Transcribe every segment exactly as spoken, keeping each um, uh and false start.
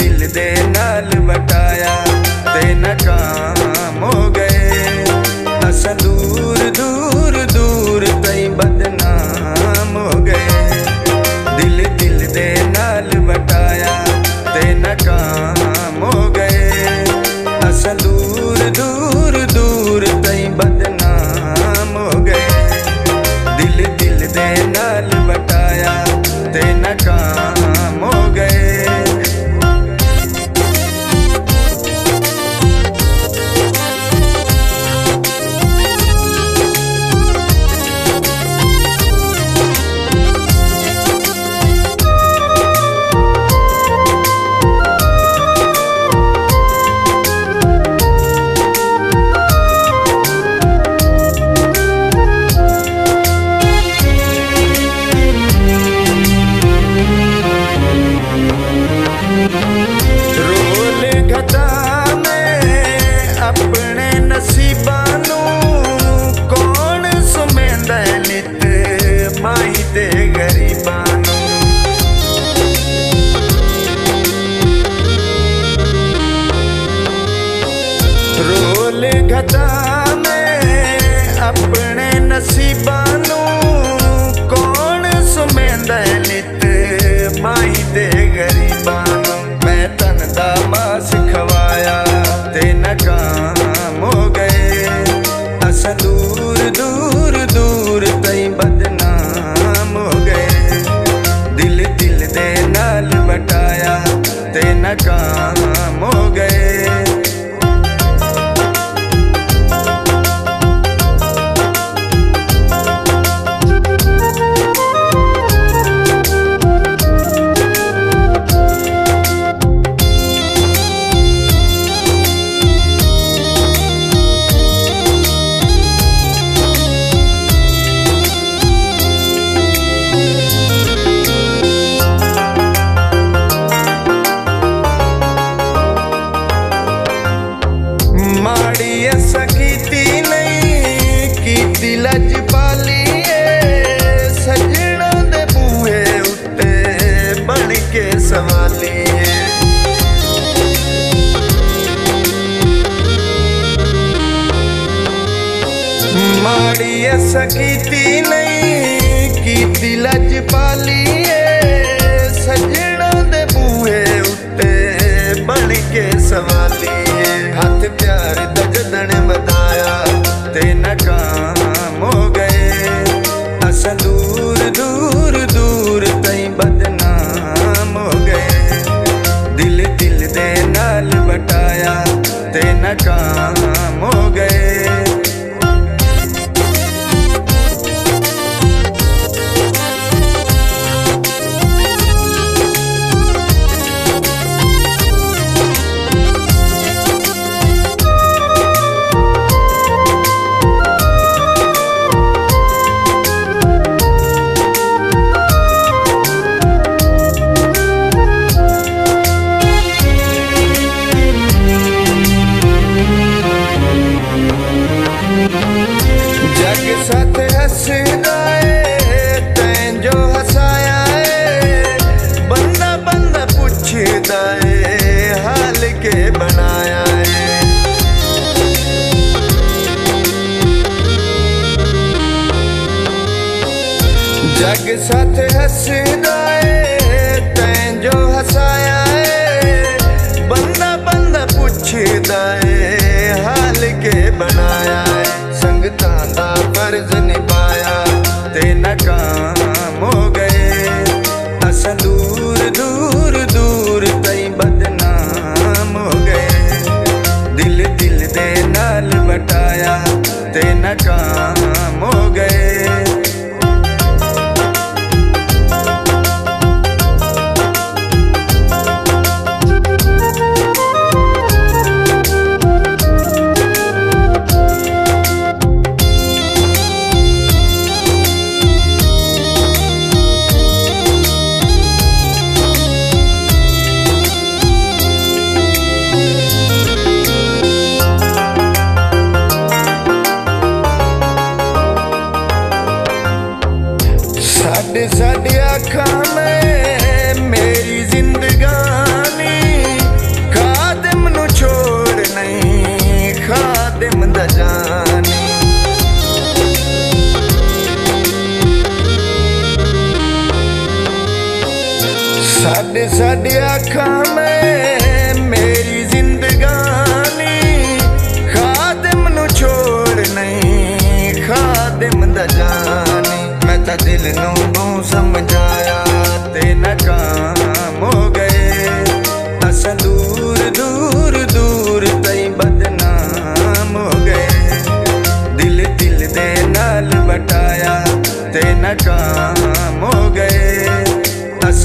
दिल दे नाल वटाया, ते नाकाम हो गए। असां दूर दूर दूर तई बदनाम हो गए। दिल दिल दे नाल वटाया, ते नाकाम हो गए। असां दूर दूर दूर तई बदनाम हो गए। दिल दिल दे नाल वटाया, ते नाकाम अपने नसीबानू कौन सुमेंदा नित माही दे गरीबानू। मैं तन दा मास खवाया, ते नाकाम हो गए। असां दूर दूर दूर तई बदनाम हो गए। दिल दिल दे नाल वटाया, ते नाकाम हो गए। माड़ी ऐसा कीती नहीं कीती लज पाली है, सजना दे बूहे उत्ते बन के सवाली है। हाथ प्यार दा जदन बधाया, ते नाकाम हो गए। असां दूर दूर दूर तई बदनाम हो गए। दिल दिल दे नाल वटाया, ते नाकाम हो गए। जग साथ हंसदा है, तैं जो हंसाया है। बंदा बंदा पूछदा है, हाल के बनाया है। संगतां दा फर्ज निभाया, ते नाकाम हो गए। असां दूर दूर दूर तई बदनाम हो गए। दिल दिल दे नाल वटाया, ते नाकाम हो गए।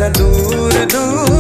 सा दूर दूर।